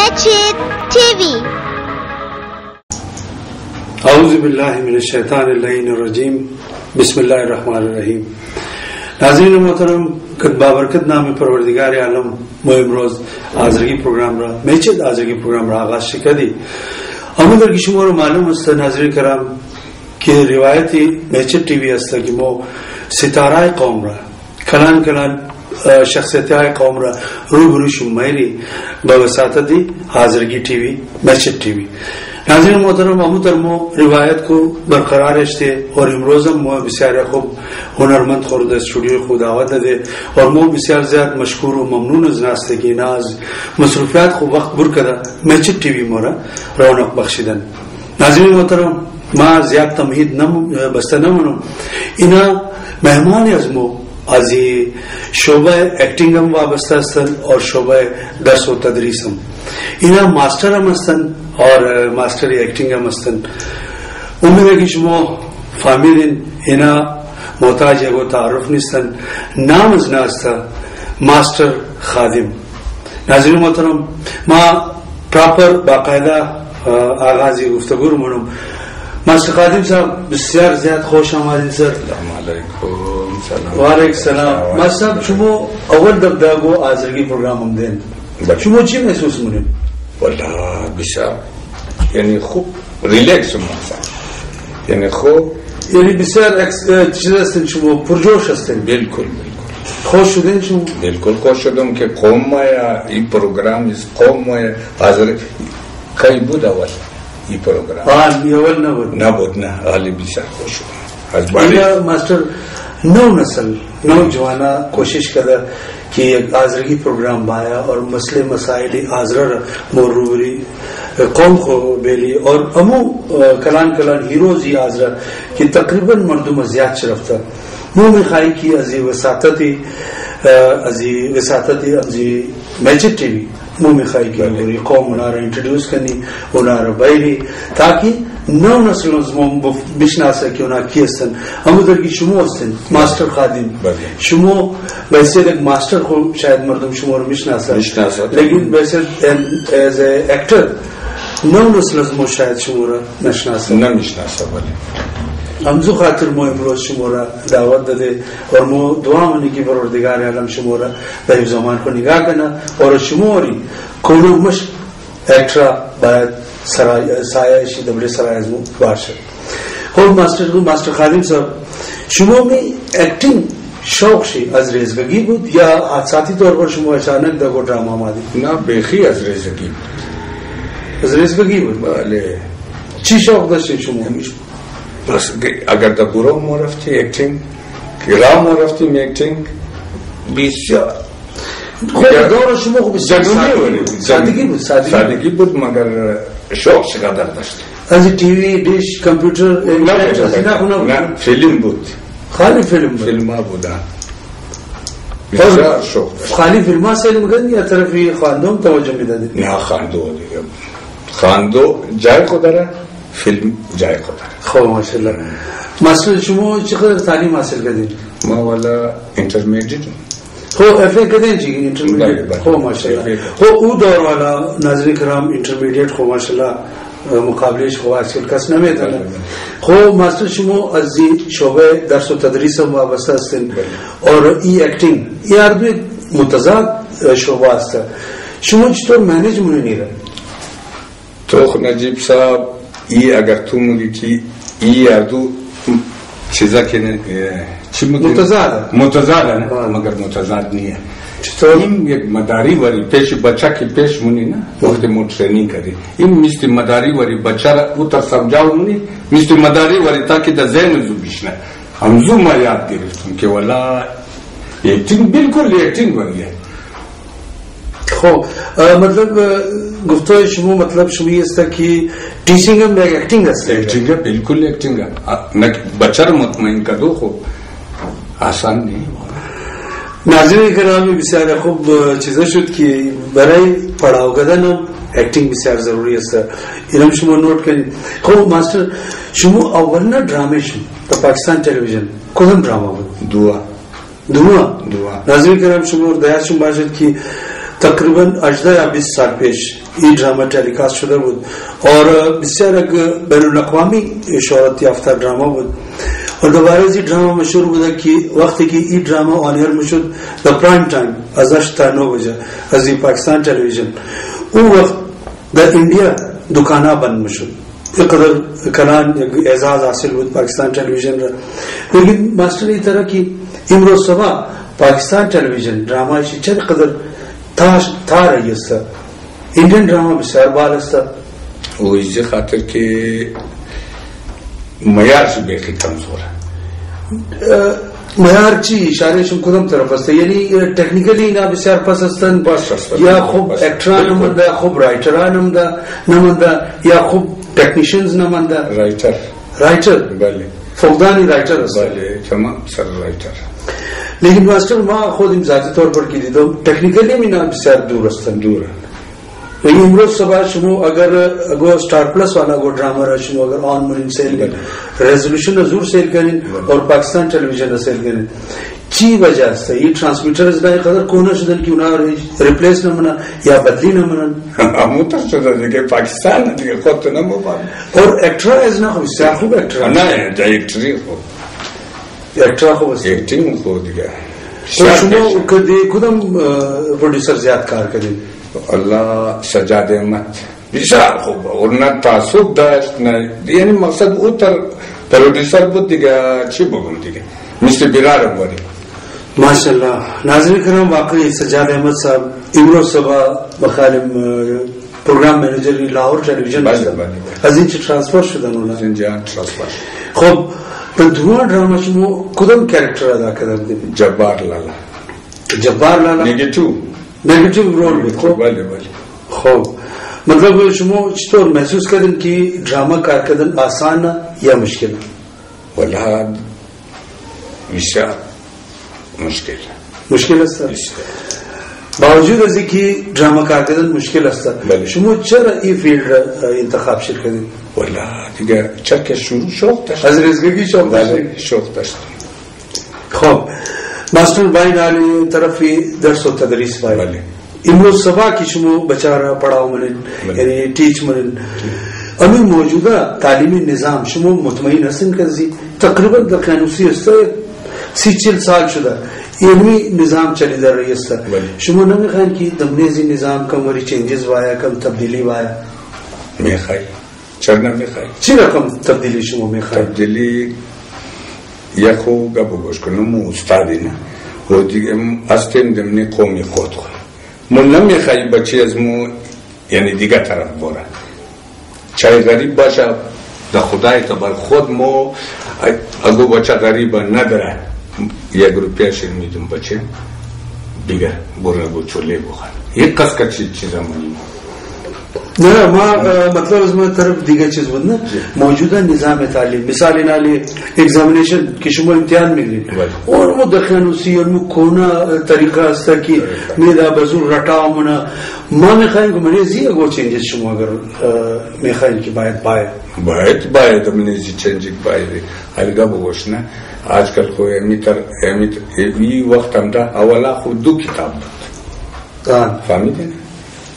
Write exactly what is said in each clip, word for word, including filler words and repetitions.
مچھید ٹی وی۔ اعوذ باللہ من الشیطان الرجیم، بسم اللہ الرحمن الرحیم۔ ناظرین محترم، بابرکت نام پروردگار عالم مو امروز حاضرگی پروگرام را میچید حاضرگی پروگرام را آغاز شکدی امون در شما رو معلوم است ناظرین کرام که روایتی میچید ٹی وی است که مو ستارہ قوم را کلان کلان شخصیت های قوم را روبرو شمایری با وساطتی حاضرگی ٹی وی میچید ٹی وی۔ ناظرین محترم، اموتر مو روایت کو برقرار رشتے اور امروز ہم مو بسیار خوب ہنرمند خورده اسٹوڈیو خود دعوت دے اور مو بسیار زیاد مشکور و ممنون از ناستگی ناز مصروفیات خو وقت برکدا میچید ٹی وی مورا رونق بخشیدن۔ ناظرین محترم، ما زیاد تمہید نم بسته نمونم اینا مهمان از مو از شعبہ ایکٹنگ ہم وابستہ استن اور شعبہ درس و تدریس ہم اینا ماسٹر ہم استن اور ماسٹر ایکٹنگ ہم استن۔ امید ہے کہ شما فامیلین اینا محتاج ہے وہ تعارف نیستن، نام از ناستا ماسٹر خادم۔ ناظرین محترم، ما پراپر باقاعدہ آغازی گفتگو منم ماسٹر خادم صاحب بسیار زیاد خوش آمدید سر۔ السلام علیکم۔ وعلیکم السلام ماسٹر صاحب، شما اول دفعہ گو حاضرگی پروگرام ہم دین، شما چی محسوس مونیم؟ والله بسیار یعنی خوب ریلیکس ماسٹر، یعنی خوب یعنی بسیار چیز هستین، شما پرجوش هستین؟ بالکل بالکل خوش شدین شما؟ بالکل خوش شدم که قوم ما این پروگرام از قوم ما حاضر خیلی بود، اول این پروگرام آن اول نبود نبود نه حالی بسیار خوش شدم از باری ماسٹر۔ نو نسل نوجوانہ کوشش کرا کہ ایک حاضرگی پروگرام بایا اور مسئلے مسائل حاضر موروری قوم کو بیلی اور امو کلان کلان ہیروز ہی حاضر کہ تقریباً مردم زیاد شرفتہ مو میں خواہی کی ازی وساطتی ازی وساطتی ازی میچید ٹی وی مو میں خواہی کی قوم انہا رہا انٹروڈیوس کرنی انہا رہا بیلی تاکہ نو نسل ازمون بشناسه که اونا کی هستن. اما درگی شما هستن ماستر خادم، شما بحیثیت ایک ماستر خود شاید مردم شما رو بشناسه، لیکن بحیثیت از اکتر نو نسل ازمون شاید شما رو نشناسه نمیشناسه. امزو خاطر مو امروز شما را دعوت داده اور مو دعا منی که پروردگار عالم شما را به حفظ و امان کو نگاه کنه اور شما ری کولو مشک اکترا باید سایه شی دبل سرای از مو باشه. خب ماستر ماستر خادم صاحب، شما می اکٹنگ شوق شی از ریزگی بود یا حادثاتی طور پر شما اچانک دگو ڈراما مادی؟ نه بخی از ریزگی بود، از ریزگی بود بله. چی شوق داشتی شما؟ بس اگر در گروه ما رفتی اکٹنگ گرام ما رفتیم اکٹنگ بیسیار خود دور شما خوب سادگی بود، سادگی بود مگر شوق چقدر داشت از تیوی دیش کمپیوتر نه فیلم بود، خالی فیلم بود، فیلم ها بودن بسیار شوق داشت. خالی فیلم ها سیل میگن یا طرفی خاندو توجه میدادید؟ نه خاندو دیگه، خاندو جای خود داره فیلم جای خود داره. خب ماشاءالله مسئول شما چقدر تعلیم حاصل کردید؟ ما والا انترمیدیت خو افه کدن چی انٹرمیڈیٹ خو ماشاءاللہ خو او دور والا ناظرین کرام انٹرمیڈیٹ خو ماشاءاللہ مقابلش خو اصل کس نمیدن. خو ماستر شما از شعبه درس و تدریس هم وابسته هستین اور ای اکٹنگ ای هر دو متضاد شعبه است، شما چطور منیج مونی را؟ تو نجیب صاحب ای اگر تو میگی که ای هر دو چیزا که متضاد متضاد نه مگر متضاد نیه، چطور این یک مداری وری پیش بچه که پیش مونی نه وقتی مو ترینینگ کردی این مثل مداری وری بچه را او تا سمجاو مونی مثل مداری وری تاکه در ذهن زو بشنه. همزو ما یاد گرفتم که والا ایکتینگ بالکل ایکتینگ وریه. خب مطلب گفتای شما مطلب شما است که ٹیچنگ هم یک ایکتینگ است؟ ایکتینگ بالکل ایکتینگ بچه را مطمئن کردو خب آسان نہیں. ناظرین کرامی بسیار خوب چیزا شد که برای پڑھاو کردن هم اکٹنگ بسیار ضروری است، این هم شما نوٹ کنید. خب ماستر شما اولنا ڈرامه شما تا پاکستان تلویزیون کدام ڈرامه بود؟ دعا دعا دعا ناظرین کرام شما دیار شما باشد که تقریباً اجده یا بیس سال پیش این ڈرامه ٹیلیکاست شده بود اور بسیار بین الاقوامی شهرت یافته ڈرامه بود و دوباره از این ڈرامه مشهور بوده که وقتی که این ڈرامه آنیر میشد در پرایم تایم از هشت تا نه بجه از این پاکستان تلویزیون اون وقت در انڈیا دکانها بند میشد. یہ قدر کنان اعزاز حاصل بود پاکستان ٹیلیویژن رہا. لیکن ماسٹر یہ طرح کی امروز صبح پاکستان ٹیلیویژن ڈرامہ چند قدر تھا رہی اس طرح انڈین ڈرامہ بسیار بال اس طرح وہ اس خاطر کہ معیار سے بے ختم ہو رہا معیار چی اشارے شم کدم طرف است یعنی ٹیکنیکلی نا بسیار پس استن یا خوب ایکٹران نمندہ خوب رائٹران نمندہ یا خوب ٹیکنیشنز نمانده رائٹر رائٹر بله فقدانی رائٹر است بله تمام سر رائٹر. لیکن ماستر ما خودم ذاتی طور پر که دیدم تکنیکلی مینا بسیار دور هستن دور. یعنی امروز صبح شما اگر اگو ستار پلس والا اگو ڈرامه را شما اگر آن مرین سیل کنین ریزولوشن را زور سیل کنین اور پاکستان ٹیلیویژن را سیل کنین چی وجه است؟ این ترانسمیتر از دای قدر کونه شدن که اونا ریپلیس نمونن یا بدلی نمونن اموتر شدن دیگه پاکستان دیگه خود تو نمو بارد اور اکترا از نخوی سیار خوب اکترا نه دا اکتری خوب اکترا خوب است اکتری خوب دیگه. تو شما کدام پروڈیسر زیاد کار کردین؟ الله سجاد احمد بسیار خوب اور نه تعصب داشت نه یعنی مقصد او تر پروڈیسر بود دیگه چی بگم دیگه مثل بیرار هم باری. ماشاءاللہ ناظرین کرام واقعی سجاد احمد صاحب امروز صبح بخالم پروگرام مینیجر لاہور ٹیلیویژن از این چه ترانسفر شدن اونا خب در دوران ڈرامه شما کدام کریکٹر ادا کردن؟ جبار لالا جبار لالا نیگیتیو نیگیتیو رول بود. خب بله بله خب مطلب شما چطور محسوس کردن که ڈرامه کار کردن آسان یا مشکل؟ والله بسیار مشکل مشکل است. باوجود از اینکه ڈرامه کار کردن مشکل است شما چرا این فیلد انتخاب شد کردین؟ والله دیگه چرا که شروع شوق داشت از رزگرگی شوق داشت شوق داشت. خب ماستر بین علی طرفی درس و تدریس باید امروز صبح که شما بچه را پڑھاو منین یعنی ٹیچ منین امی موجوده تعلیمی نظام شما مطمئن هستین که تقریبا در قانوسی است سی چل سال شده علمی نظام چلی در رہی است شما نمیخواین که دمنیزی نظام کم وری چینجز وایا کم تبدیلی وایا؟ میخوای چرا نمیخوای؟ چی رقم تبدیلی شما میخوای؟ تبدیلی یکو گبو گوش کنم استادی نه و دیگه هستیم دمنی قومی خود خود من نمیخوای بچه از مو یعنی دیگه طرف باره چای غریب باشه در خدای تبر خود مو اگو بچه غریب نداره یک روپیه شیر میدم بچه دیگه برنه گو چوله بخور یک قصد که چیز چیز همونیم نه ما مطلب از ما طرف دیگه چیز بود نه موجوده نظام تعلیم مثال این حالی اگزامنیشن که شما امتحان میگید اور مو دخیانوسی اور مو کونه طریقه است که میده بزور رتاو منه ما میخواییم که منه زی اگو چینجز شما اگر میخواییم که باید باید باید باید منه زی چینجز باید حالگا بگوش نه آج کل خو امیتر امیتر اوی وقت هم دا اولا خود دو کتاب بود فهمیده نه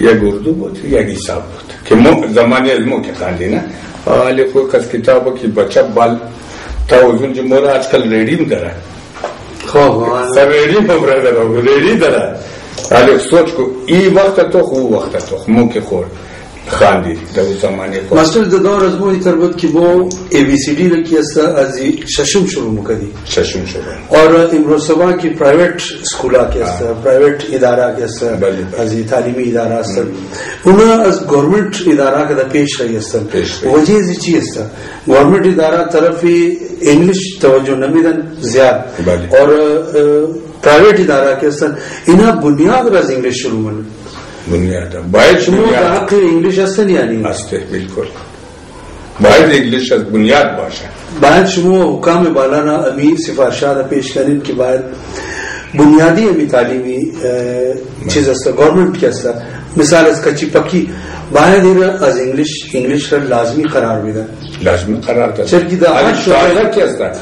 یک اردو بود یک حساب بود که مو زمانی علمو که خاندی نه حالی خو کس کتابو که بچه بال تا اوزون جو مورا آج کل ریڈیم داره سر ریڈیم هم را داره ریڈی داره حالی سوچ کو ای وقت تو خو وقت تو مو که خور خاندی در زمانی خود مستر دادار از موی تر بود که با ای بی سی دی رکی است از ششم شروع مکدی ششم شروع اور امروز صبح کی پرائیویٹ سکولا کی است پرائیویٹ ادارہ کی است از تعلیمی ادارہ است اونا از گورنمنٹ ادارہ کده پیش رہی است وجه از چی است گورنمنٹ ادارہ طرفی انگلش توجه نمیدن زیاد اور پرائیویٹ ادارہ کی است اینا بنیاد راز انگلش شروع من بنیاده باید شما در حق انگلیش هستن یعنی؟ هسته بلکل باید انگلیش از بنیاد باشه باید شما حکام بالانا امی سفارشات را پیش کنین که باید بنیادی امی تعلیمی چیز هسته گورنمنٹ که هسته مثال از کچی پکی باید این از انگلیش انگلیش را لازمی قرار بیده لازمی قرار داد چرکی در هر شعر که هسته